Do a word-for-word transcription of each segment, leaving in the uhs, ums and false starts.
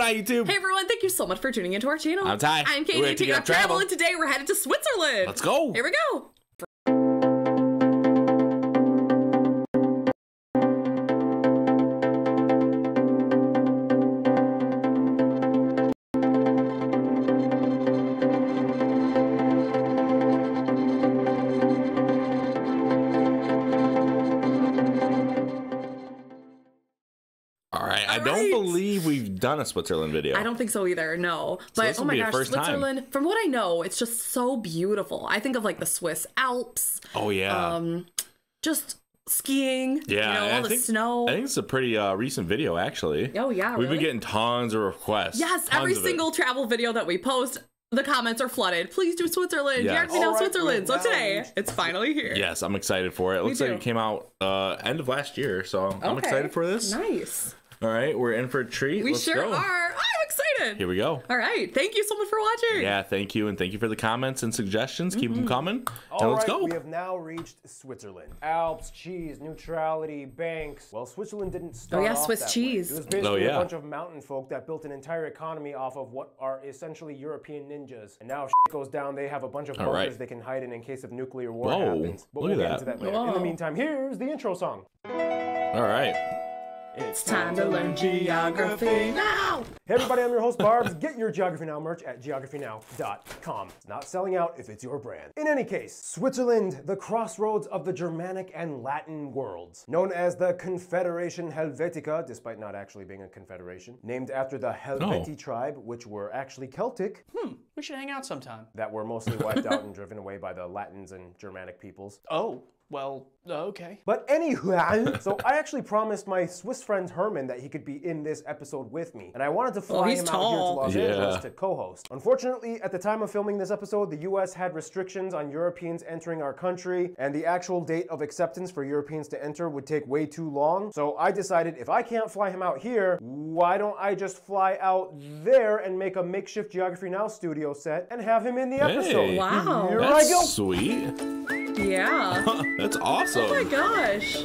going on, YouTube? Hey, everyone. Thank you so much for tuning into our channel. I'm Ty. I'm Katie. We're taking up travel. travel, and today we're headed to Switzerland. Let's go. Here we go. Done a Switzerland video. I don't think so either. No, but so oh my gosh, Switzerland! Time. From what I know, it's just so beautiful. I think of like the Swiss Alps. Oh yeah. Um, just skiing. Yeah, you know, all I the think, snow. I think it's a pretty uh, recent video actually. Oh yeah, we've really? been getting tons of requests. Yes, tons every single it. travel video that we post, the comments are flooded. Please do Switzerland. Yes. You already know right, Switzerland. So today, it's finally here. Yes, I'm excited for it. It Me looks too. like it came out uh, end of last year, so okay. I'm excited for this. Nice. All right, we're in for a treat. We Let's sure go. are. I'm excited. Here we go. All right. Thank you so much for watching. Yeah, thank you. And thank you for the comments and suggestions. Mm-hmm. Keep them coming. All now let's right, go. We have now reached Switzerland. Alps, cheese, neutrality, banks. Well, Switzerland didn't start. Oh, yeah, off Swiss that cheese. Way. It was basically oh, yeah. a bunch of mountain folk that built an entire economy off of what are essentially European ninjas. And now if shit goes down, they have a bunch of bunkers right. they can hide in in case of nuclear war Whoa. happens. But Look we'll get into that later. Whoa. In the meantime, here's the intro song. All right. It's time to learn geography now! Hey everybody, I'm your host Barbs. Get your Geography Now merch at geography now dot com. It's not selling out if it's your brand. In any case, Switzerland, the crossroads of the Germanic and Latin worlds. Known as the Confederation Helvetica, despite not actually being a confederation. Named after the Helveti oh. tribe, which were actually Celtic. Hmm, we should hang out sometime. That were mostly wiped out and driven away by the Latins and Germanic peoples. Oh. Well, okay. But anyhow, so I actually promised my Swiss friend Herman that he could be in this episode with me, and I wanted to fly oh, him tall. out here to Los yeah. Angeles to co-host. Unfortunately, at the time of filming this episode, the U S had restrictions on Europeans entering our country, and the actual date of acceptance for Europeans to enter would take way too long. So I decided if I can't fly him out here, why don't I just fly out there and make a makeshift Geography Now studio set and have him in the hey, episode? Wow, here that's I go. sweet. Yeah. That's awesome. Oh my gosh.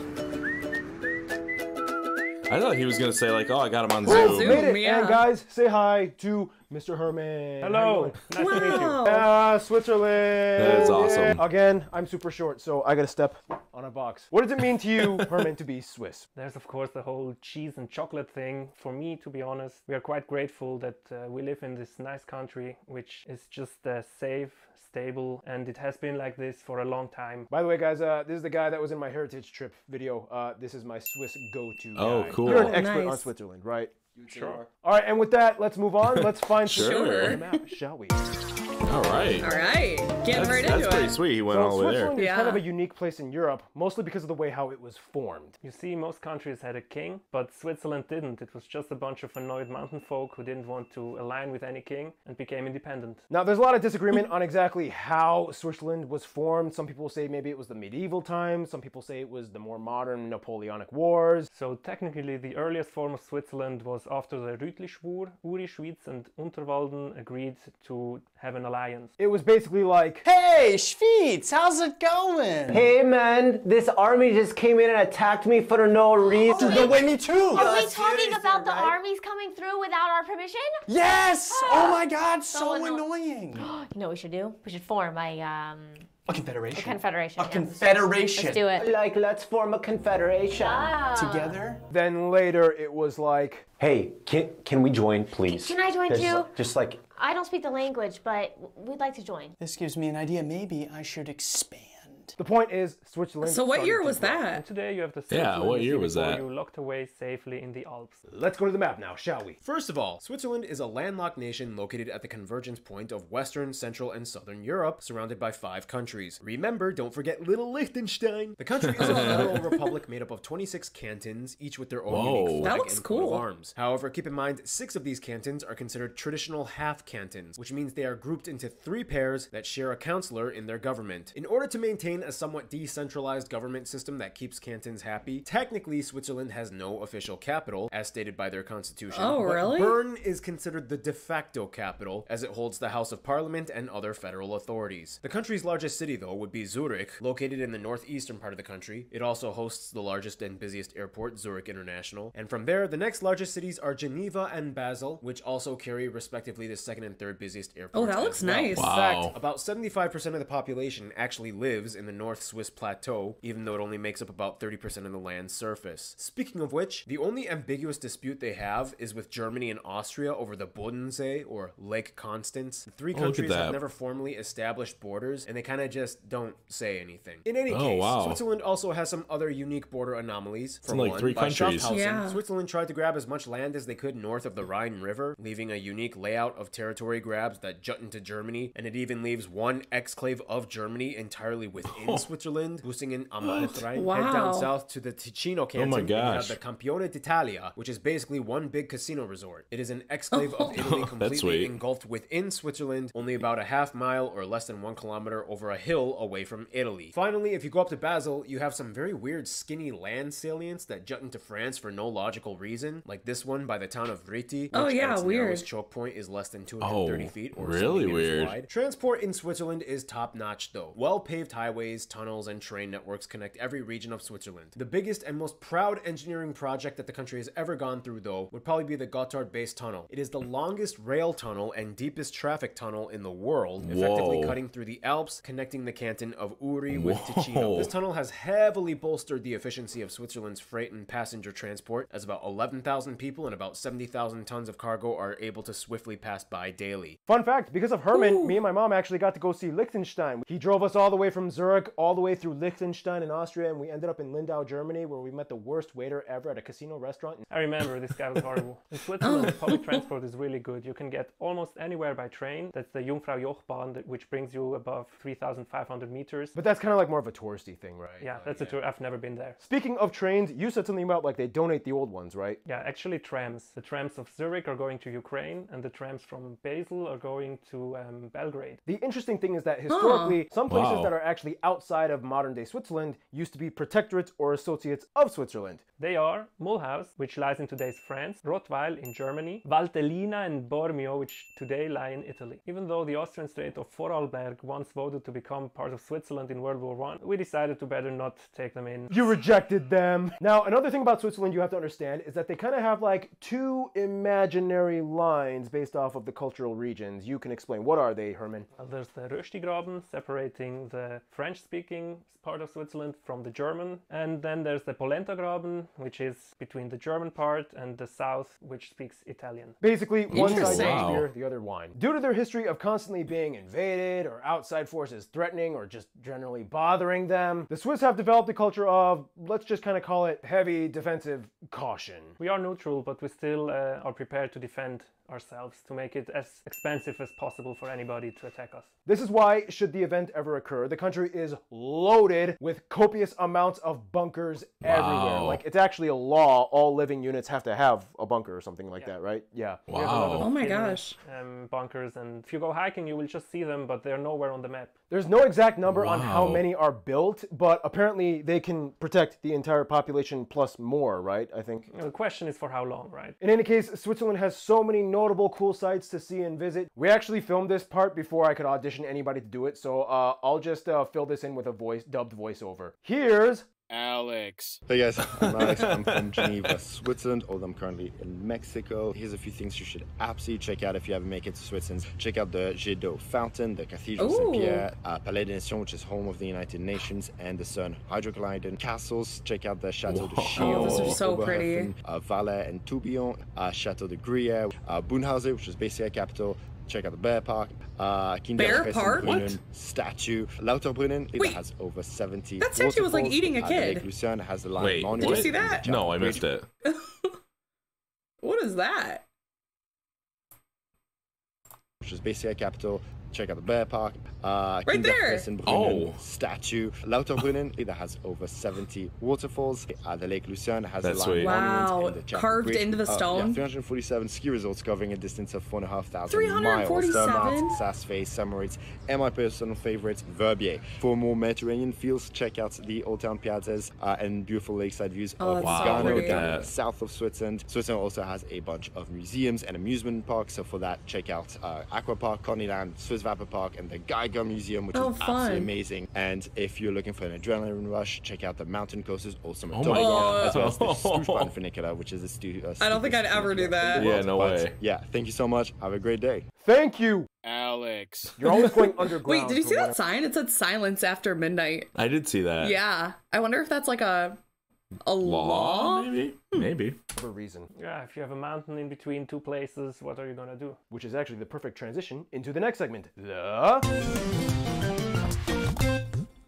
I thought he was going to say like, oh, I got him on Zoom. Zoom. Made it. Yeah. And guys, say hi to Mister Herman. Hello. Nice wow. to meet you. Uh, Switzerland. That's awesome. Yeah. Again, I'm super short, so I got to step on a box. What does it mean to you, Herman, to be Swiss? There's, of course, the whole cheese and chocolate thing. For me, to be honest, we are quite grateful that uh, we live in this nice country, which is just uh, safe, stable, and it has been like this for a long time. By the way, guys, uh, this is the guy that was in my heritage trip video. Uh, this is my Swiss go-to guy. Oh, cool. You're an expert nice. on Switzerland, right? Sure. All right, and with that, let's move on. Let's find sure. Switzerland out, shall we? All right. All right. Getting right into it. That's pretty sweet. He went so all the way there. Switzerland is yeah. kind of a unique place in Europe, mostly because of the way how it was formed. You see, most countries had a king, but Switzerland didn't. It was just a bunch of annoyed mountain folk who didn't want to align with any king and became independent. Now, there's a lot of disagreement on exactly how Switzerland was formed. Some people say maybe it was the medieval times. Some people say it was the more modern Napoleonic Wars. So technically, the earliest form of Switzerland was after the Rütlischwur, Uri, Schwyz, and Unterwalden agreed to have an alliance. It was basically like, hey, Schwyz, how's it going? Hey, man, this army just came in and attacked me for no reason. Oh, wait, me too. Are we talking about the armies coming through without our permission? Yes! Oh my God, so annoying. You know what we should do? We should form a, um... A confederation. A confederation. A yeah. confederation. Let's do it. Like, let's form a confederation. Ah. Together? Then later it was like, hey, can, can we join, please? Can I join There's too? Just like... I don't speak the language, but we'd like to join. This gives me an idea. Maybe I should expand. The point is, Switzerland. So what year was that? And today you have the yeah. What year was that? You locked away safely in the Alps. Let's go to the map now, shall we? First of all, Switzerland is a landlocked nation located at the convergence point of Western, Central, and Southern Europe, surrounded by five countries. Remember, don't forget Little Liechtenstein. The country is a federal republic made up of twenty-six cantons, each with their own Whoa, unique flag that looks and cool. coat of arms. However, keep in mind, six of these cantons are considered traditional half cantons, which means they are grouped into three pairs that share a councillor in their government. In order to maintain maintain a somewhat decentralized government system that keeps cantons happy. Technically, Switzerland has no official capital, as stated by their constitution. Oh, really? Bern is considered the de facto capital, as it holds the House of Parliament and other federal authorities. The country's largest city, though, would be Zurich, located in the northeastern part of the country. It also hosts the largest and busiest airport, Zurich International. And from there, the next largest cities are Geneva and Basel, which also carry, respectively, the second and third busiest airports. Oh, that looks nice. Wow. In fact, about seventy-five percent of the population actually lives in the North Swiss Plateau, even though it only makes up about thirty percent of the land's surface. Speaking of which, the only ambiguous dispute they have is with Germany and Austria over the Bodensee, or Lake Constance. The three oh, countries have never formally established borders, and they kind of just don't say anything. In any oh, case, wow. Switzerland also has some other unique border anomalies. From like one, three by countries. Yeah. Switzerland tried to grab as much land as they could north of the Rhine River, leaving a unique layout of territory grabs that jut into Germany, and it even leaves one exclave of Germany entirely within oh. Switzerland, Busingen am Hochrhein. Wow. Head down south to the Ticino Canton, oh my gosh. And have the Campione d'Italia, which is basically one big casino resort. It is an exclave oh. of Italy completely engulfed within Switzerland, only about a half mile or less than one kilometer over a hill away from Italy. Finally, if you go up to Basel, you have some very weird skinny land salients that jut into France for no logical reason, like this one by the town of Rieti, oh, which yeah, its weird. Narrowest choke point is less than two hundred thirty oh, feet or really weird. Wide. Transport in Switzerland is top-notch, though. Well-paved highways, tunnels, and train networks connect every region of Switzerland. The biggest and most proud engineering project that the country has ever gone through, though, would probably be the Gotthard-based tunnel. It is the longest rail tunnel and deepest traffic tunnel in the world, effectively Whoa. Cutting through the Alps, connecting the canton of Uri with Whoa. Ticino. This tunnel has heavily bolstered the efficiency of Switzerland's freight and passenger transport, as about eleven thousand people and about seventy thousand tons of cargo are able to swiftly pass by daily. Fun fact, because of Herman, Ooh. Me and my mom actually got to go see Liechtenstein. He drove us all the way from Zurich, all the way through Liechtenstein in Austria, and we ended up in Lindau, Germany, where we met the worst waiter ever at a casino restaurant. I remember, this guy was horrible. In Switzerland, the public transport is really good. You can get almost anywhere by train. That's the Jungfrau-Joch-Bahn, which brings you above three thousand five hundred meters. But that's kind of like more of a touristy thing, right? Yeah, that's uh, yeah. a tour. I've never been there. Speaking of trains, you said something about like they donate the old ones, right? Yeah, actually trams. The trams of Zurich are going to Ukraine, and the trams from Basel are going to um, Belgrade. The interesting thing is that historically, huh. some places wow. that are actually outside of modern-day Switzerland used to be protectorates or associates of Switzerland. They are Mulhouse, which lies in today's France, Rottweil in Germany, Valtellina and Bormio, which today lie in Italy. Even though the Austrian state of Vorarlberg once voted to become part of Switzerland in World War One, we decided to better not take them in. You rejected them! Now, another thing about Switzerland you have to understand is that they kind of have like two imaginary lines based off of the cultural regions. You can explain. What are they, Herman? Well, there's the Röstigraben, separating the French-speaking part of Switzerland from the German. And then there's the Polentagraben, which is between the German part and the south, which speaks Italian. Basically, one side drinks beer, the other wine. Due to their history of constantly being invaded or outside forces threatening or just generally bothering them, the Swiss have developed a culture of, let's just kind of call it, heavy defensive caution. We are neutral, but we still uh, are prepared to defend ourselves to make it as expensive as possible for anybody to attack us. This is why, should the event ever occur, the country is loaded with copious amounts of bunkers wow. everywhere. Like, it's actually a law, all living units have to have a bunker or something like yeah. that, right? Yeah. Wow. Oh my gosh. Um, bunkers, and if you go hiking, you will just see them, but they're nowhere on the map. There's no exact number wow. on how many are built, but apparently they can protect the entire population plus more, right? I think. The question is for how long, right? In any case, Switzerland has so many notable cool sites to see and visit. We actually filmed this part before I could audition anybody to do it, so uh, I'll just uh, fill this in with a voice dubbed voiceover. Here's Alex. Hey guys, I'm Alex. I'm from Geneva, Switzerland, although I'm currently in Mexico. Here's a few things you should absolutely check out if you ever make it to Switzerland. Check out the Jet d'eau fountain, the Cathedral Saint Pierre, uh, Palais des Nations, which is home of the United Nations, and the Sun Hydrogliden castles. Check out the Chateau Whoa. De Chillon, oh, those are so pretty. Uh, Valais and Tourbillon, uh, Chateau de Gruyère, uh, Bunhausen, which is basically a capital. Check out the Bear Park, uh, Kinderfressen statue, Lauterbrunnen. It Wait, has over seventy. That statue was like eating a kid. Uh, Lucerne has the Lion Monument. Did you see that? No, I missed it. What is that? Which is basically a capital. check out the bear park. Uh, right there! Oh! Statue. Lauterbrunnen, it has over seventy waterfalls. Uh, the Lake Lucerne has That's a lion monument. Wow, in carved bridge. into the stone. Uh, yeah, three hundred forty-seven ski resorts covering a distance of four thousand five hundred miles. Zermatt, Saas-Fee, Summeritz, and my personal favorite, Verbier. For more Mediterranean feels, check out the Old Town Piazzas uh, and beautiful lakeside views oh, of Lugano, wow, down south of Switzerland. Switzerland also has a bunch of museums and amusement parks, so for that, check out uh, Aqua Park, Coneyland, Swiss Vapor Park, and the Geiger Museum, which oh, is fun. absolutely amazing. And if you're looking for an adrenaline rush, check out the mountain coasters, also oh Donegal, as well as the Stoupbahn Funicular, which is a stu uh, I don't think I'd ever do that. Yeah, no but, way. Yeah, thank you so much. Have a great day. Thank you, Alex. You're always going underground. Wait, did you see that sign? It said silence after midnight. I did see that. Yeah. I wonder if that's like a a law? law? Maybe. Hmm. Maybe. For a reason. Yeah, if you have a mountain in between two places, what are you gonna do? Which is actually the perfect transition into the next segment. The...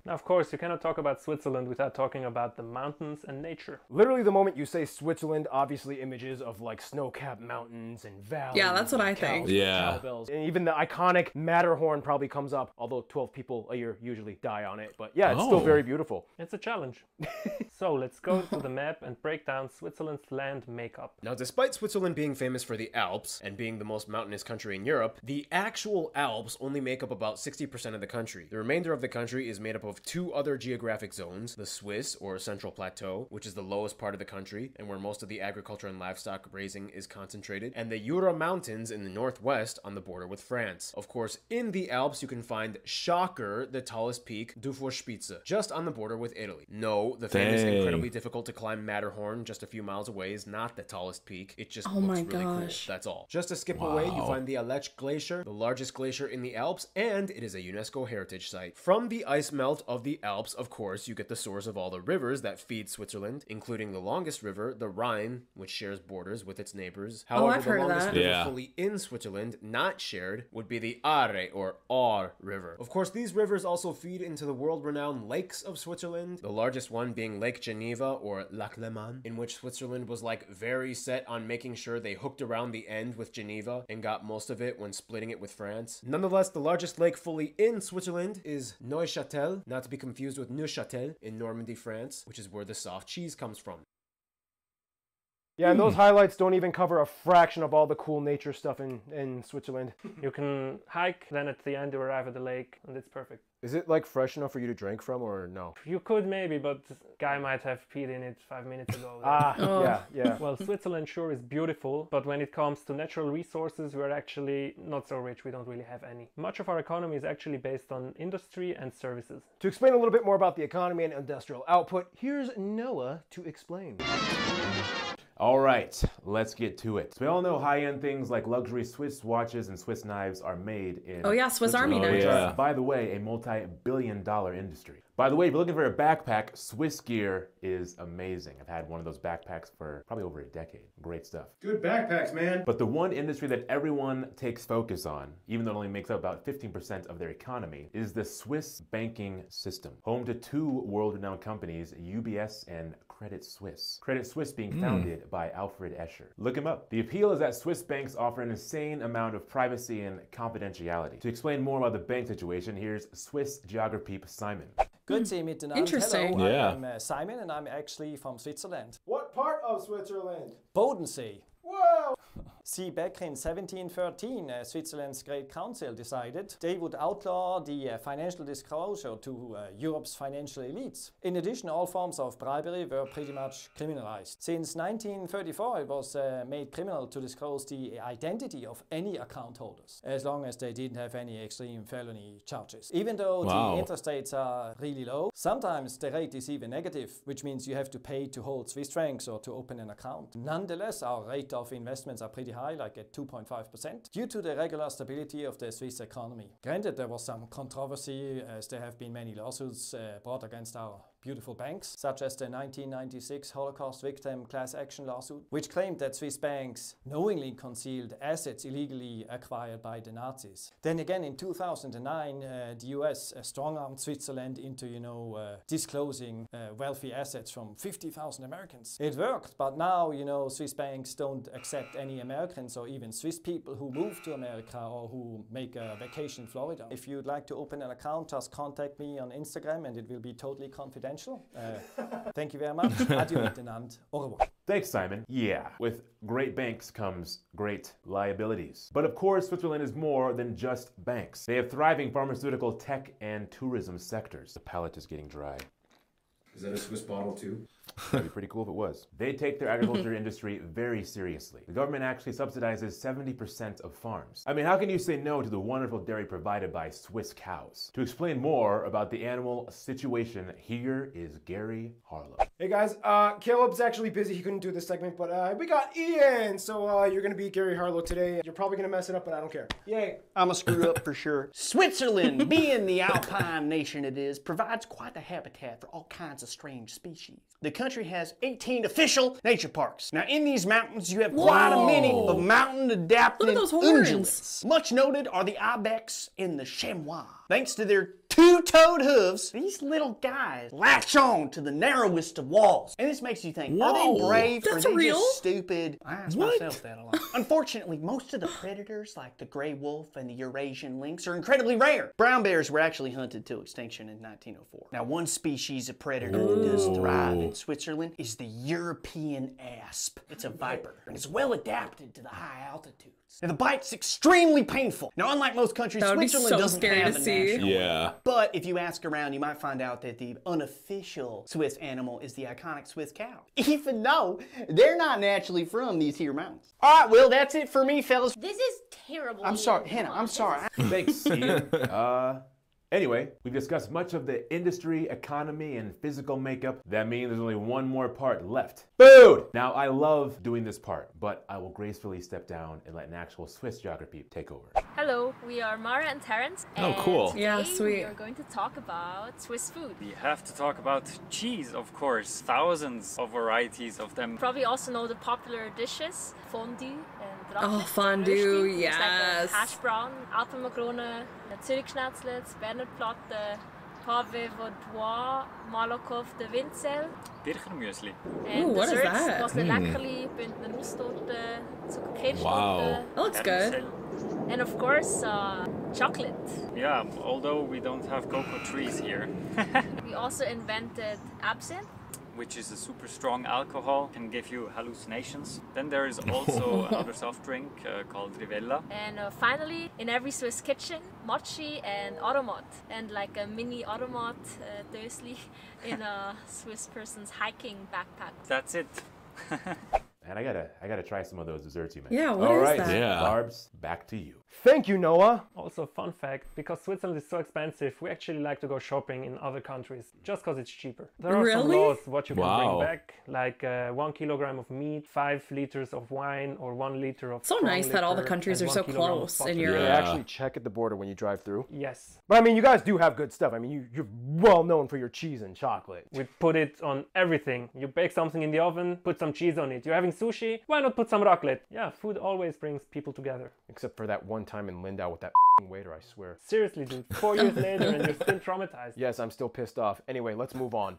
Now, of course, you cannot talk about Switzerland without talking about the mountains and nature. Literally, the moment you say Switzerland, obviously images of like snow-capped mountains and valleys. Yeah, that's what I think. Yeah. Cowbells. And even the iconic Matterhorn probably comes up, although twelve people a year usually die on it. But yeah, it's oh. still very beautiful. It's a challenge. So let's go to the map and break down Switzerland's land makeup. Now, despite Switzerland being famous for the Alps and being the most mountainous country in Europe, the actual Alps only make up about sixty percent of the country. The remainder of the country is made up of two other geographic zones, the Swiss or Central Plateau, which is the lowest part of the country and where most of the agriculture and livestock raising is concentrated, and the Jura Mountains in the northwest on the border with France. Of course, in the Alps, you can find, shocker, the tallest peak, Zugvogtspitze, just on the border with Italy. No, the Dang. famous, incredibly difficult to climb Matterhorn just a few miles away is not the tallest peak. It just oh looks really cool. That's all. Just a skip wow. away, you find the Aletsch Glacier, the largest glacier in the Alps, and it is a UNESCO heritage site. From the ice melt of the Alps, of course, you get the source of all the rivers that feed Switzerland, including the longest river, the Rhine, which shares borders with its neighbors. However, oh, I've the heard longest that. river yeah. fully in Switzerland, not shared, would be the Aare or Aar River. Of course, these rivers also feed into the world-renowned lakes of Switzerland, the largest one being Lake Geneva or Lac Leman, in which Switzerland was like very set on making sure they hooked around the end with Geneva and got most of it when splitting it with France. Nonetheless, the largest lake fully in Switzerland is Neuchâtel, not to be confused with Neuchâtel in Normandy, France, which is where the soft cheese comes from. Yeah, and those highlights don't even cover a fraction of all the cool nature stuff in, in Switzerland. You can hike, then at the end you arrive at the lake, and it's perfect. Is it like fresh enough for you to drink from or no? You could maybe, but this guy might have peed in it five minutes ago. ah, oh. yeah, yeah. Well, Switzerland sure is beautiful, but when it comes to natural resources, we're actually not so rich. We don't really have any. Much of our economy is actually based on industry and services. To explain a little bit more about the economy and industrial output, here's Noah to explain. All right, let's get to it. So we all know high-end things like luxury Swiss watches and Swiss knives are made in... Oh yeah, Swiss Army knives. Oh, yeah. By the way, a multi-billion dollar industry. By the way, if you're looking for a backpack, Swiss Gear is amazing. I've had one of those backpacks for probably over a decade. Great stuff. Good backpacks, man. But the one industry that everyone takes focus on, even though it only makes up about fifteen percent of their economy, is the Swiss banking system. Home to two world-renowned companies, U B S and Credit Suisse. Credit Suisse being founded mm. by Alfred Escher. Look him up. The appeal is that Swiss banks offer an insane amount of privacy and confidentiality. To explain more about the bank situation, here's Swiss geography Simon. Good to meet you. Interesting. Hello, yeah. I'm uh, Simon and I'm actually from Switzerland. What part of Switzerland? Bodensee. Wow! See, back in seventeen thirteen, uh, Switzerland's Great Council decided they would outlaw the uh, financial disclosure to uh, Europe's financial elites. In addition, all forms of bribery were pretty much criminalized. Since nineteen thirty-four, it was uh, made criminal to disclose the identity of any account holders, as long as they didn't have any extreme felony charges. Even though wow. the interest rates are really low, sometimes the rate is even negative, which means you have to pay to hold Swiss francs or to open an account. Nonetheless, our rate of investments are pretty high. High, like at two point five percent, due to the regular stability of the Swiss economy. Granted, there was some controversy, as there have been many lawsuits uh, brought against our beautiful banks, such as the nineteen ninety-six Holocaust victim class action lawsuit, which claimed that Swiss banks knowingly concealed assets illegally acquired by the Nazis. Then again, in two thousand nine, uh, the U S strong-armed Switzerland into, you know, uh, disclosing uh, wealthy assets from fifty thousand Americans. It worked, but now, you know, Swiss banks don't accept any Americans or even Swiss people who move to America or who make a vacation in Florida. If you'd like to open an account, just contact me on Instagram and it will be totally confidential. Uh, thank you very much. Adieu miteinander. Au revoir. Thanks, Simon. Yeah, with great banks comes great liabilities. But of course, Switzerland is more than just banks. They have thriving pharmaceutical, tech, and tourism sectors. The palate is getting dry. Is that a Swiss bottle too? That'd be pretty cool if it was. They take their agriculture industry very seriously. The government actually subsidizes seventy percent of farms. I mean, how can you say no to the wonderful dairy provided by Swiss cows? To explain more about the animal situation, here is Gary Harlow. Hey guys, uh, Caleb's actually busy. He couldn't do this segment, but uh, we got Ian. So uh, you're gonna be Gary Harlow today. You're probably gonna mess it up, but I don't care. Yay. I'm a screw up for sure. Switzerland, being the alpine nation it is, provides quite the habitat for all kinds of strange species. The The country has eighteen official nature parks. Now, in these mountains, you have quite a many of mountain-adapted ungulates. Much noted are the ibex and the chamois. Thanks to their two-toed hooves, these little guys latch on to the narrowest of walls. And this makes you think, whoa, are they brave or are they real? Just stupid? I ask what? myself that a lot. Unfortunately, most of the predators, like the gray wolf and the Eurasian lynx, are incredibly rare. Brown bears were actually hunted to extinction in nineteen oh four. Now, one species of predator Ooh. that does thrive in Switzerland is the European asp. It's a viper, and it's well adapted to the high altitudes. Now, the bite's extremely painful. Now, unlike most countries, Switzerland so doesn't have a national. Yeah. But if you ask around, you might find out that the unofficial Swiss animal is the iconic Swiss cow, even though they're not naturally from these here mountains. All right, well, that's it for me, fellas. This is terrible. I'm sorry, Hannah, I'm sorry. Thanks, Ian. Uh... Anyway, we've discussed much of the industry, economy, and physical makeup. That means there's only one more part left. Food! Now, I love doing this part, but I will gracefully step down and let an actual Swiss geography take over. Hello, we are Mara and Terrence. And oh, cool. Yeah, sweet. We are going to talk about Swiss food. We have to talk about cheese, of course. Thousands of varieties of them. Probably also know the popular dishes, fondue. Oh, fondue, Rösti, yes. Like hash brown, Apfelmakrone, Zürichschnetzlitz, Bernardplatte, Pave Vaudois, Malakoff, de Winzel, Birchermüsli. And ooh, what is that? Bosne Leckerli, Bündner Nusstorte, Zuckerkirstorte. Wow, that looks good. And of course, uh, chocolate. Yeah, although we don't have cocoa trees here. We also invented absinthe, which is a super strong alcohol, can give you hallucinations. Then there is also another soft drink uh, called Rivella. And uh, finally, in every Swiss kitchen, mochi and automat, and like a mini automat uh, Dösli in a Swiss person's hiking backpack. That's it. And I gotta, I gotta try some of those desserts you mentioned. Yeah, what All is right, that? Yeah. Barbs, back to you. Thank you, Noah. Also, fun fact, because Switzerland is so expensive, we actually like to go shopping in other countries just because it's cheaper. There are really? some laws what you can wow. bring back, like uh, one kilogram of meat, five liters of wine, or one liter of So nice that all the countries are so close in Europe. Yeah. They actually check at the border when you drive through. Yes. But I mean, you guys do have good stuff. I mean, you, you're well known for your cheese and chocolate. We put it on everything. You bake something in the oven, put some cheese on it. You're having sushi, why not put some raclette? Yeah, food always brings people together. Except for that one time in Lindau with that waiter, I swear. Seriously, dude, four years later and you're still traumatized. Yes, I'm still pissed off. Anyway, let's move on.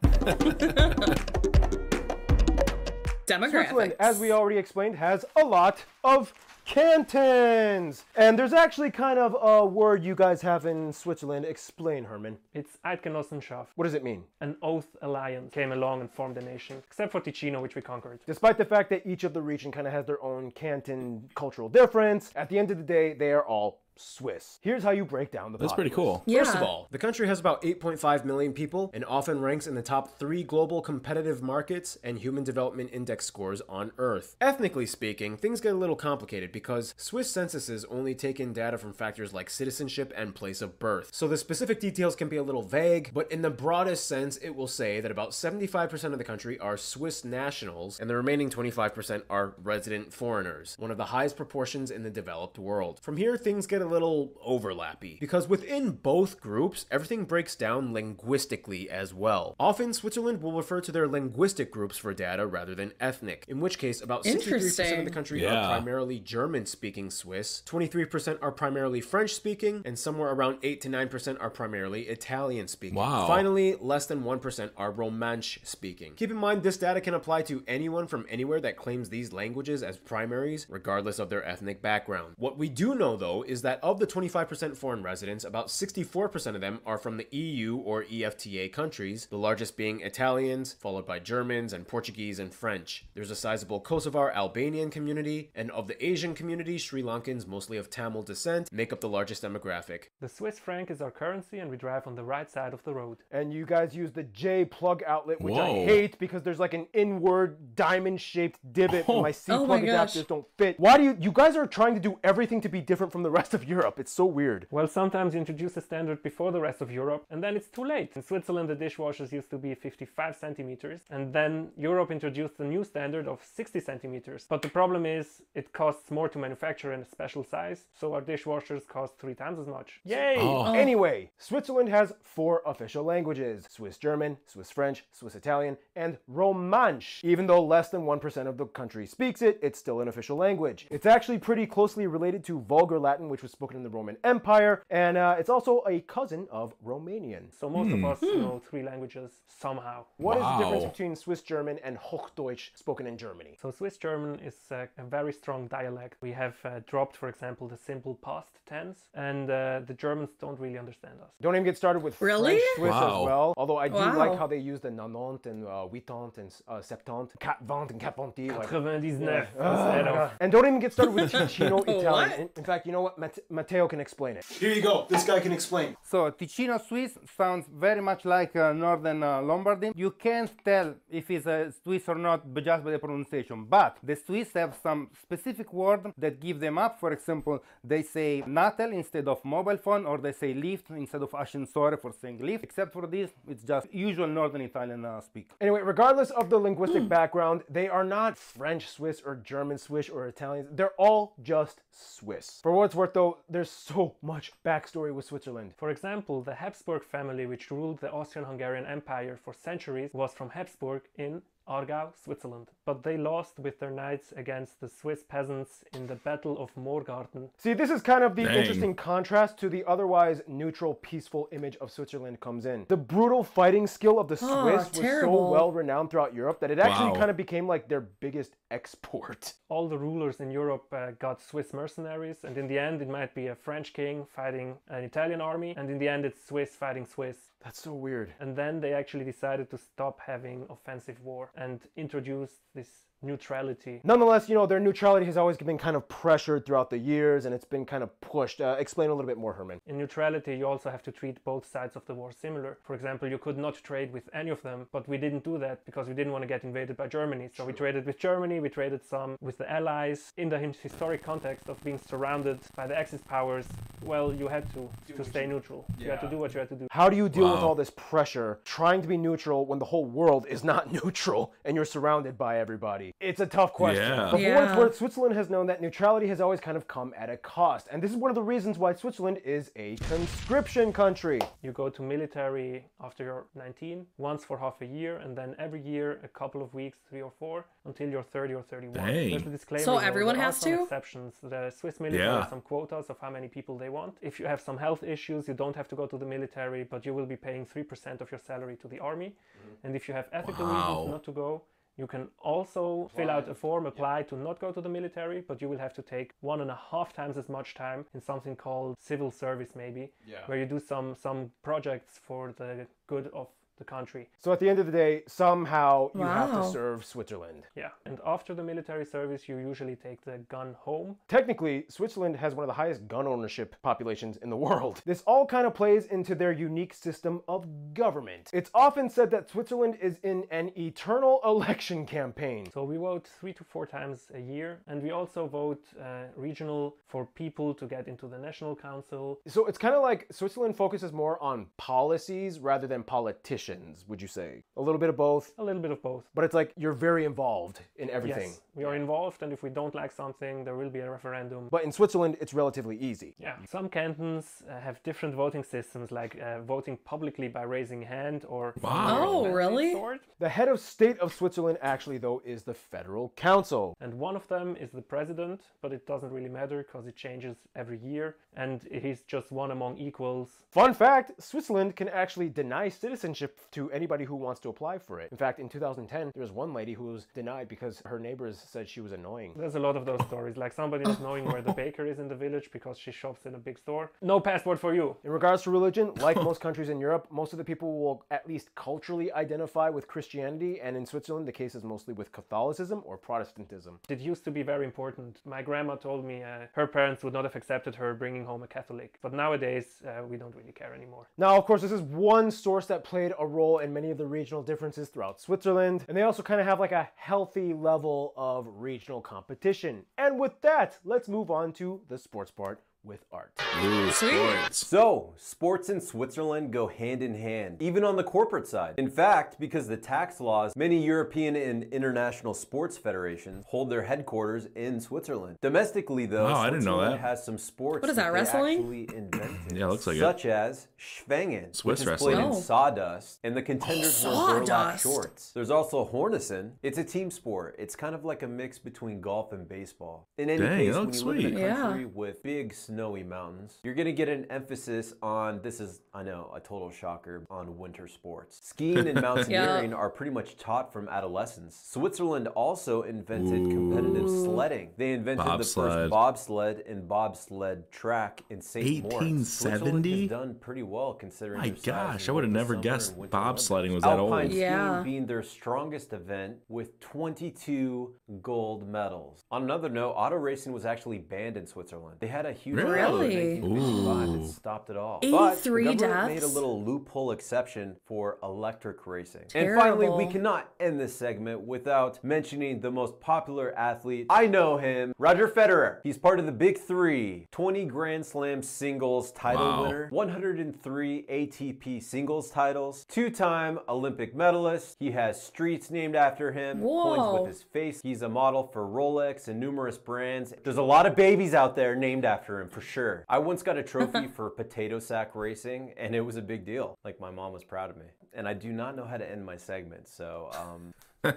Demographics. Switzerland, as we already explained, has a lot of cantons. And there's actually kind of a word you guys have in Switzerland. Explain, Herman. It's Eidgenossenschaft. What does it mean? An oath alliance came along and formed a nation, except for Ticino, which we conquered. Despite the fact that each of the region kind of has their own canton cultural difference, at the end of the day, they are all Swiss. Here's how you break down the populace. That's pretty cool. Yeah. First of all, the country has about eight point five million people and often ranks in the top three global competitive markets and human development index scores on Earth. Ethnically speaking, things get a little complicated because Swiss censuses only take in data from factors like citizenship and place of birth. So the specific details can be a little vague, but in the broadest sense, it will say that about seventy-five percent of the country are Swiss nationals and the remaining twenty-five percent are resident foreigners, one of the highest proportions in the developed world. From here, things get a little overlappy, because within both groups, everything breaks down linguistically as well. Often, Switzerland will refer to their linguistic groups for data rather than ethnic, in which case about sixty-three percent of the country yeah. are primarily German-speaking Swiss, twenty-three percent are primarily French-speaking, and somewhere around eight to nine percent are primarily Italian-speaking. Wow. Finally, less than one percent are Romansh-speaking. Keep in mind, this data can apply to anyone from anywhere that claims these languages as primaries, regardless of their ethnic background. What we do know, though, is that of the twenty-five percent foreign residents, about sixty-four percent of them are from the E U or E F T A countries, the largest being Italians, followed by Germans and Portuguese and French. There's a sizable Kosovar Albanian community, and of the Asian community, Sri Lankans, mostly of Tamil descent, make up the largest demographic. The Swiss franc is our currency, and we drive on the right side of the road. And you guys use the J plug outlet, which Whoa. I hate because there's like an inward diamond-shaped divot oh. and my C plug oh my adapters gosh. don't fit. Why do you, you guys are trying to do everything to be different from the rest of Europe? It's so weird. Well, sometimes you introduce a standard before the rest of Europe, and then it's too late. In Switzerland, the dishwashers used to be fifty-five centimeters, and then Europe introduced a new standard of sixty centimeters. But the problem is, it costs more to manufacture in a special size, so our dishwashers cost three times as much. Yay! Oh. Anyway, Switzerland has four official languages: Swiss German, Swiss French, Swiss Italian, and Romansh. Even though less than one percent of the country speaks it, it's still an official language. It's actually pretty closely related to Vulgar Latin, which was spoken in the Roman Empire, and uh, it's also a cousin of Romanian. So most hmm. of us hmm. know three languages somehow. What wow. is the difference between Swiss German and Hochdeutsch spoken in Germany? So Swiss German is uh, a very strong dialect. We have uh, dropped, for example, the simple past tense, and uh, the Germans don't really understand us. Don't even get started with really? French Swiss wow. as well, although I do wow. like how they use the nonante and uh, huitante and uh, septante, quatre-vingt and quatre-vingt-dix. quatre-vingt-dix-neuf. Uh, and don't even get started with Ticino Italian. In, in fact, you know what? Mate Matteo can explain it. Here you go. This guy can explain. So Ticino Swiss sounds very much like uh, northern uh, Lombardy. You can't tell if it's a uh, Swiss or not just by the pronunciation, but the Swiss have some specific word that give them up. For example, they say Natel instead of mobile phone, or they say lift instead of ascensore for saying lift. Except for this, it's just usual northern Italian uh, speak. Anyway, regardless of the linguistic mm. background, they are not French Swiss or German Swiss or Italian. They're all just Swiss. For what it's worth, though, there's so much backstory with Switzerland. For example, the Habsburg family, which ruled the Austrian-Hungarian Empire for centuries, was from Habsburg in Aargau, Switzerland, but they lost with their knights against the Swiss peasants in the Battle of Morgarten. See, this is kind of the Dang. interesting contrast to the otherwise neutral, peaceful image of Switzerland comes in. The brutal fighting skill of the Swiss oh, was terrible. so well renowned throughout Europe that it actually wow. kind of became like their biggest export. All the rulers in Europe uh, got Swiss mercenaries, and in the end it might be a French king fighting an Italian army, and in the end it's Swiss fighting Swiss. That's so weird. And then they actually decided to stop having offensive war and introduced this neutrality. Nonetheless, you know, their neutrality has always been kind of pressured throughout the years, and it's been kind of pushed. Uh, explain a little bit more, Herman. In neutrality, you also have to treat both sides of the war similar. For example, you could not trade with any of them, but we didn't do that because we didn't want to get invaded by Germany. So True. we traded with Germany, we traded some with the Allies. In the historic context of being surrounded by the Axis powers, well, you had to, to stay neutral. Yeah. You had to do what you had to do. How do you deal wow. with all this pressure, trying to be neutral when the whole world is not neutral and you're surrounded by everybody? It's a tough question. Yeah. But for what it's worth, Switzerland has known that neutrality has always kind of come at a cost. And this is one of the reasons why Switzerland is a conscription country. You go to military after you're nineteen, once for half a year, and then every year, a couple of weeks, three or four, until you're thirty or thirty-one. Dang. There's a disclaimer. So everyone though, there has are some to? exceptions. The Swiss military yeah. has some quotas of how many people they want. If you have some health issues, you don't have to go to the military, but you will be paying three percent of your salary to the army. Mm. And if you have ethical wow. reasons not to go, you can also fill out a form, apply to not go to the military, but you will have to take one and a half times as much time in something called civil service, maybe, yeah. where you do some, some projects for the good of the country. So at the end of the day, somehow you wow. have to serve Switzerland. Yeah, and after the military service, you usually take the gun home. Technically, Switzerland has one of the highest gun ownership populations in the world. This all kind of plays into their unique system of government. It's often said that Switzerland is in an eternal election campaign. So we vote three to four times a year, and we also vote uh, regional for people to get into the national council. So it's kind of like Switzerland focuses more on policies rather than politicians. actions, would you say? A little bit of both? A little bit of both. But it's like you're very involved in everything. Yes, we are involved, and if we don't like something, there will be a referendum. But in Switzerland, it's relatively easy. Yeah. Some cantons uh, have different voting systems, like uh, voting publicly by raising hand or... Wow. Oh, really? Sort. The head of state of Switzerland actually, though, is the Federal Council. And one of them is the president, but it doesn't really matter because it changes every year, and he's just one among equals. Fun fact, Switzerland can actually deny citizenship to anybody who wants to apply for it. In fact, in two thousand ten, there was one lady who was denied because her neighbors said she was annoying. There's a lot of those stories, like somebody not knowing where the baker is in the village because she shops in a big store. No passport for you. In regards to religion, like most countries in Europe, most of the people will at least culturally identify with Christianity, and in Switzerland, the case is mostly with Catholicism or Protestantism. It used to be very important. My grandma told me uh, her parents would not have accepted her bringing home a Catholic, but nowadays uh, we don't really care anymore. Now, of course, this is one source that played a role in many of the regional differences throughout Switzerland, and they also kind of have like a healthy level of regional competition. And with that, let's move on to the sports part with art. Ooh, sports. So, sports in Switzerland go hand in hand, even on the corporate side. In fact, because the tax laws, many European and international sports federations hold their headquarters in Switzerland. Domestically, though, oh, Switzerland I didn't know that. has some sports what is that, that wrestling? They actually invented, yeah, looks like such it. as Schwangen, Swiss which is played oh. in sawdust, and the contenders oh, wear burlap shorts. There's also Hornisen. It's a team sport. It's kind of like a mix between golf and baseball. In any Dang, case, when you sweet. live in a country yeah. with big snowy mountains, you're gonna get an emphasis on, this is, I know, a total shocker, on winter sports. Skiing and mountaineering yeah. are pretty much taught from adolescence. Switzerland also invented Ooh. competitive sledding. They invented Bob the sled. first bobsled and bobsled track in Saint Moritz. Switzerland has done pretty well considering My gosh, I would have never guessed bobsledding was that old. Alpine skiing yeah. being their strongest event with twenty-two gold medals. On another note, auto racing was actually banned in Switzerland. They had a huge Really? Ooh. Stopped it all. But the government made a little loophole exception for electric racing. Terrible. And finally, we cannot end this segment without mentioning the most popular athlete. I know him, Roger Federer. He's part of the Big Three, twenty Grand Slam singles title wow. winner, one hundred three A T P singles titles, two-time Olympic medalist. He has streets named after him, Whoa. coins with his face. He's a model for Rolex and numerous brands. There's a lot of babies out there named after him. For sure. I once got a trophy for potato sack racing, and it was a big deal. Like, my mom was proud of me. And I do not know how to end my segment, so... Um...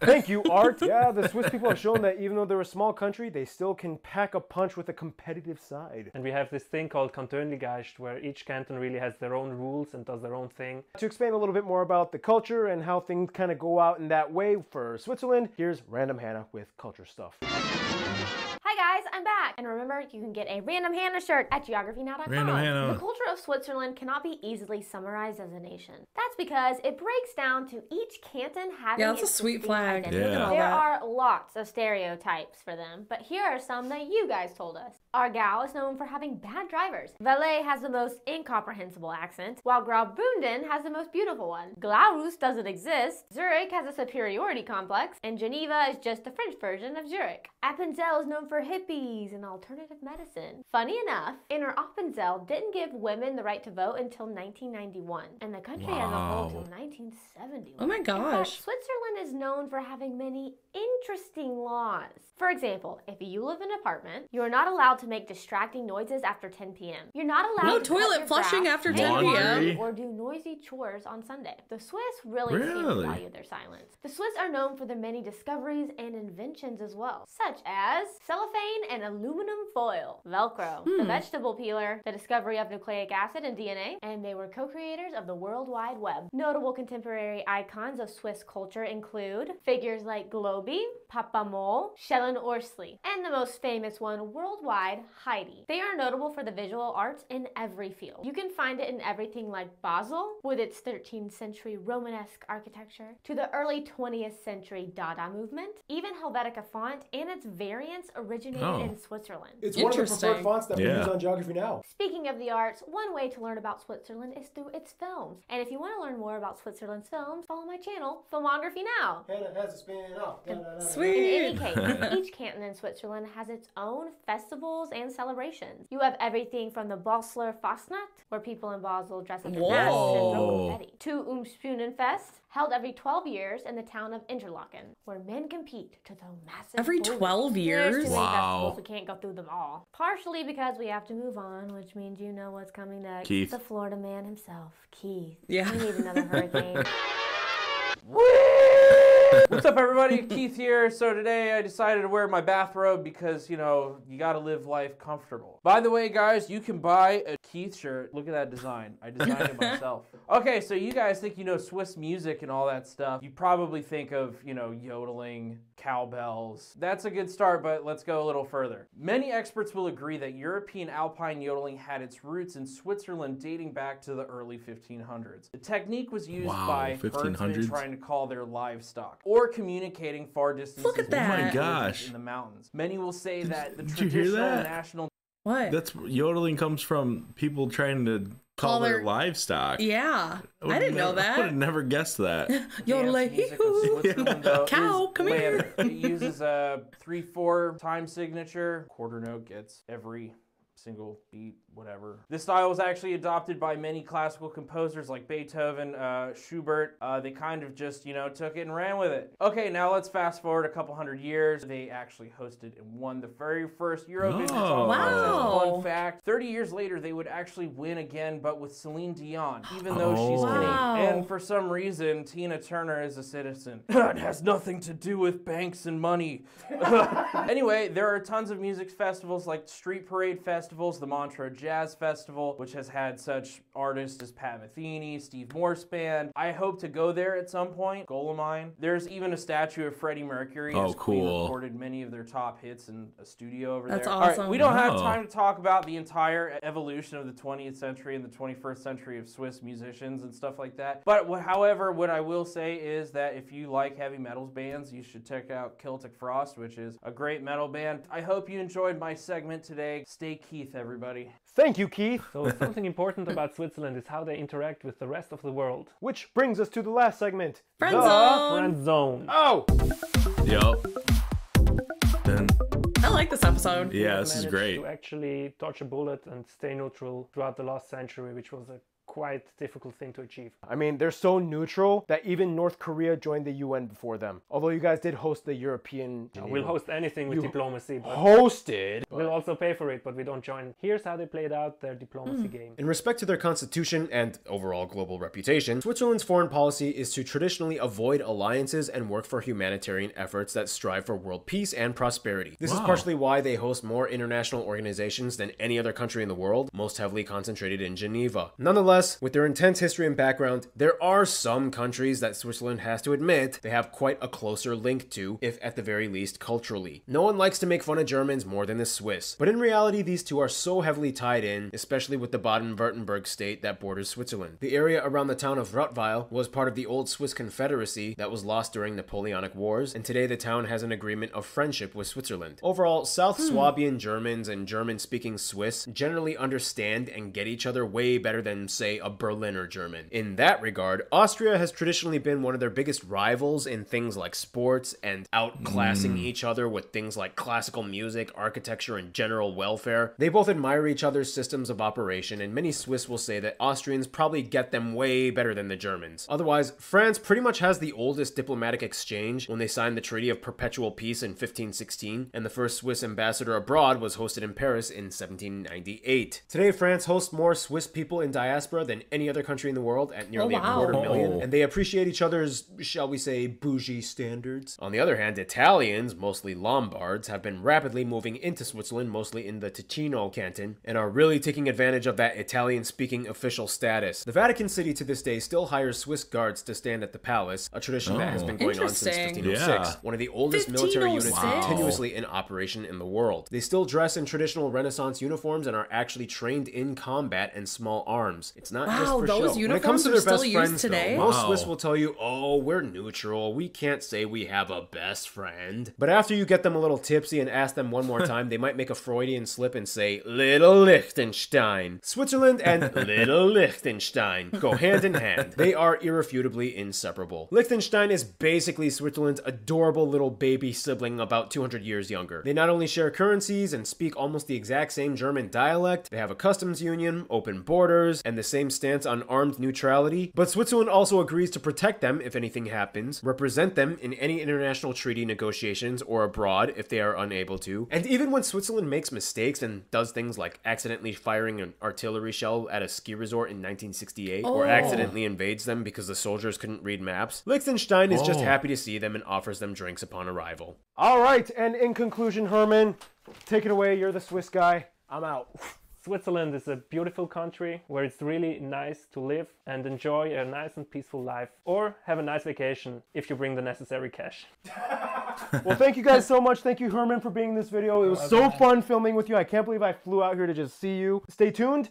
Thank you, Art. Yeah, the Swiss people have shown that even though they're a small country, they still can pack a punch with a competitive side. And we have this thing called Kantönligeist, where each canton really has their own rules and does their own thing. To explain a little bit more about the culture and how things kind of go out in that way for Switzerland, here's Random Hannah with Culture Stuff. Hi guys, I'm back, and remember, you can get a Random Hannah shirt at geography now dot com. Random Hannah. The culture of Switzerland cannot be easily summarized as a nation. That's because it breaks down to each canton having yeah, that's its a sweet flag. Identity. Yeah. There are lots of stereotypes for them, but here are some that you guys told us. Aargau is known for having bad drivers. Valais has the most incomprehensible accent, while Graubünden has the most beautiful one. Glarus doesn't exist. Zurich has a superiority complex, and Geneva is just the French version of Zurich. Appenzell is known for hippies and alternative medicine. Funny enough, Inner Appenzell didn't give women the right to vote until nineteen ninety-one, and the country wow. as a whole until nineteen seventy-one. Oh my gosh. In fact, Switzerland is known for having many interesting laws. For example, if you live in an apartment, you are not allowed to make distracting noises after ten p m You're not allowed no to toilet flushing after ten p m or do noisy chores on Sunday. The Swiss really, really? seem to value their silence. The Swiss are known for their many discoveries and inventions as well, such as cellophane and aluminum foil, Velcro, hmm. the vegetable peeler, the discovery of nucleic acid and D N A, and they were co-creators of the World Wide Web. Notable contemporary icons of Swiss culture include figures like Globi, Papa Mole, Shellen Orsley, and the most famous one worldwide, Heidi. They are notable for the visual arts in every field. You can find it in everything like Basel, with its thirteenth century Romanesque architecture, to the early twentieth century Dada movement, even Helvetica font and its variants originated oh. in Switzerland. It's one of the preferred fonts that yeah. we use on Geography Now. Speaking of the arts, one way to learn about Switzerland is through its films. And if you want to learn more about Switzerland's films, follow my channel, Filmography Now. Hannah has a spin-off. Sweet. In any case, each canton in Switzerland has its own festivals and celebrations. You have everything from the Basler Fastnacht, where people in Basel dress up in masks and throw confetti, to Umspunenfest, held every twelve years in the town of Interlaken, where men compete to throw massive Every boulders. twelve years? There's too many festivals, we can't go through them all. Partially because we have to move on, which means you know what's coming next. Keith. The Florida man himself, Keith. Yeah. We need another hurricane. What's up, everybody? Keith here. So today I decided to wear my bathrobe because, you know, you gotta live life comfortable. By the way, guys, you can buy a Keith shirt. Look at that design. I designed it myself. Okay, so you guys think you know Swiss music and all that stuff. You probably think of, you know, yodeling, cowbells. That's a good start, but let's go a little further. Many experts will agree that European alpine yodeling had its roots in Switzerland dating back to the early fifteen hundreds. The technique was used wow, by herdsmen trying to call their livestock or communicating far distances Look at that. Oh my gosh. in the mountains. Many will say did, that the traditional that? national What? That's yodeling comes from people trying to call their, their livestock. Yeah. I, I didn't never, know that. I would have never guessed that. Yodeling. Cow, come here. It uses a three four time signature. Quarter note gets every single beat, whatever. This style was actually adopted by many classical composers like Beethoven, uh, Schubert. Uh, they kind of just, you know, took it and ran with it. Okay, now let's fast forward a couple hundred years. They actually hosted and won the very first Eurovision Song Contest. Fun fact, thirty years later, they would actually win again, but with Celine Dion, even though oh. she's wow. Canadian. And for some reason, Tina Turner is a citizen. It has nothing to do with banks and money. Anyway, there are tons of music festivals like Street Parade Fest, Festivals, the Montreux Jazz Festival, which has had such artists as Pat Metheny, Steve Morse Band. I hope to go there at some point. Goal of mine. There's even a statue of Freddie Mercury. Oh, cool. Recorded many of their top hits in a studio over That's there. That's awesome. All right, we don't have time to talk about the entire evolution of the twentieth century and the twenty-first century of Swiss musicians and stuff like that. But however, what I will say is that if you like heavy metal bands, you should check out Celtic Frost, which is a great metal band. I hope you enjoyed my segment today. Stay keen. Keith, everybody. Thank you, Keith. So something important about Switzerland is how they interact with the rest of the world. Which brings us to the last segment. Friend Zone. Friend Zone. Oh! Yup. I like this episode. Yeah, this is great. To actually dodge a bullet and stay neutral throughout the last century, which was a quite difficult thing to achieve. I mean, they're so neutral that even North Korea joined the U N before them. Although you guys did host the European... No, we'll host anything with you diplomacy. But hosted? We'll also pay for it, but we don't join. Here's how they played out their diplomacy mm. game. In respect to their constitution and overall global reputation, Switzerland's foreign policy is to traditionally avoid alliances and work for humanitarian efforts that strive for world peace and prosperity. This wow. is partially why they host more international organizations than any other country in the world, most heavily concentrated in Geneva. Nonetheless, with their intense history and background, there are some countries that Switzerland has to admit they have quite a closer link to, if at the very least culturally. No one likes to make fun of Germans more than the Swiss, but in reality these two are so heavily tied in, especially with the Baden-Württemberg state that borders Switzerland. The area around the town of Rottweil was part of the old Swiss Confederacy that was lost during Napoleonic Wars, and today the town has an agreement of friendship with Switzerland. Overall, South hmm. Swabian Germans and German-speaking Swiss generally understand and get each other way better than, say, a Berliner German. In that regard, Austria has traditionally been one of their biggest rivals in things like sports and outclassing mm. each other with things like classical music, architecture, and general welfare. They both admire each other's systems of operation, and many Swiss will say that Austrians probably get them way better than the Germans. Otherwise, France pretty much has the oldest diplomatic exchange when they signed the Treaty of Perpetual Peace in fifteen sixteen, and the first Swiss ambassador abroad was hosted in Paris in seventeen ninety-eight. Today, France hosts more Swiss people in diaspora than any other country in the world at nearly oh, wow. a quarter million, and they appreciate each other's, shall we say, bougie standards. On the other hand, Italians, mostly Lombards, have been rapidly moving into Switzerland, mostly in the Ticino canton, and are really taking advantage of that Italian-speaking official status. The Vatican City to this day still hires Swiss guards to stand at the palace, a tradition oh. that has been going on since fifteen oh six, yeah. one of the oldest military units wow. continuously in operation in the world. They still dress in traditional Renaissance uniforms and are actually trained in combat and small arms. It's not wow, just for those show. Uniforms when it comes to their best friends, today? Though, most wow. Swiss will tell you, oh, we're neutral. We can't say we have a best friend. But after you get them a little tipsy and ask them one more time, they might make a Freudian slip and say, Little Liechtenstein. Switzerland and Little Liechtenstein go hand in hand. They are irrefutably inseparable. Liechtenstein is basically Switzerland's adorable little baby sibling about two hundred years younger. They not only share currencies and speak almost the exact same German dialect, they have a customs union, open borders, and the same stance on armed neutrality, but Switzerland also agrees to protect them if anything happens, represent them in any international treaty negotiations or abroad if they are unable to, and even when Switzerland makes mistakes and does things like accidentally firing an artillery shell at a ski resort in nineteen sixty-eight, oh. or accidentally invades them because the soldiers couldn't read maps, Liechtenstein is oh. just happy to see them and offers them drinks upon arrival. All right, and in conclusion, Herman, take it away. You're the Swiss guy. I'm out. Switzerland is a beautiful country where it's really nice to live and enjoy a nice and peaceful life, or have a nice vacation if you bring the necessary cash. Well, thank you guys so much. Thank you, Herman, for being in this video. It was okay. so fun filming with you. I can't believe I flew out here to just see you. Stay tuned.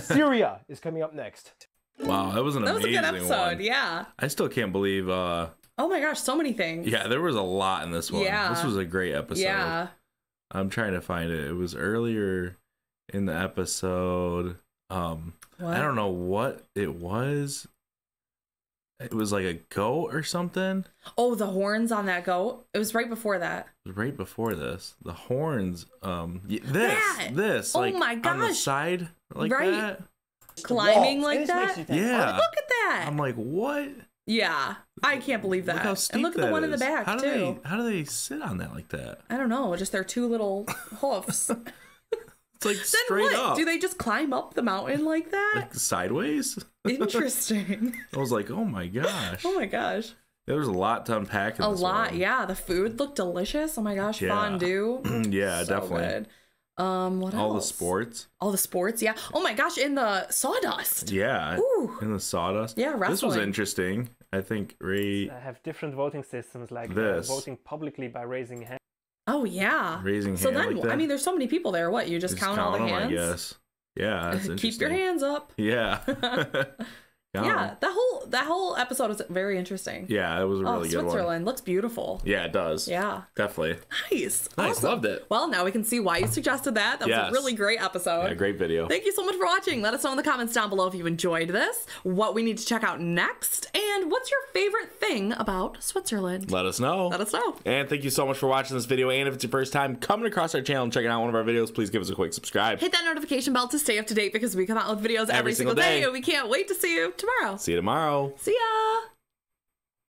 Syria is coming up next. Wow, that was an that amazing was a good episode. One. Yeah. I still can't believe. Uh... Oh my gosh, so many things. Yeah, there was a lot in this one. Yeah. This was a great episode. Yeah. I'm trying to find it. It was earlier in the episode. um what? I don't know what it was. It was like a goat or something. Oh, the horns on that goat. It was right before that. Right before this, the horns. Um this yeah. this oh like my gosh. On the side like right. that climbing like it that yeah oh, look at that. I'm like, what? Yeah, I can't believe that. Look how steep and look at the one is. In the back how do too. They, how do they sit on that like that? I don't know, just their two little hoofs. It's like straight up. Do they just climb up the mountain like that? Like sideways? Interesting. I was like, oh my gosh. Oh my gosh. There was a lot to unpack in this one. A lot, yeah. The food looked delicious. Oh my gosh, yeah. Fondue. Yeah, so definitely. Good. Um, what else? All the sports. All the sports, yeah. Oh my gosh, in the sawdust. Yeah. Ooh. In the sawdust. Yeah, wrestling. This was interesting. I think Ray. I have different voting systems, like this. Voting publicly by raising hands. Oh yeah, raising so hand then like that? I mean, there's so many people there. What you just, just count, count all the hands? Them, I guess. Yeah, that's keep your hands up. Yeah, yeah. That whole that whole episode was very interesting. Yeah, it was a really oh, good Switzerland. One. Switzerland looks beautiful. Yeah, it does. Yeah, definitely. Nice, nice, awesome. Loved it. Well, now we can see why you suggested that. That was yes. a really great episode. Yeah, great video. Thank you so much for watching. Let us know in the comments down below if you enjoyed this, what we need to check out next, and what's your favorite thing about Switzerland? Let us know. Let us know. And thank you so much for watching this video. And if it's your first time coming across our channel and checking out one of our videos, please give us a quick subscribe. Hit that notification bell to stay up to date because we come out with videos every, every single day. day. And we can't wait to see you tomorrow. See you tomorrow. See ya.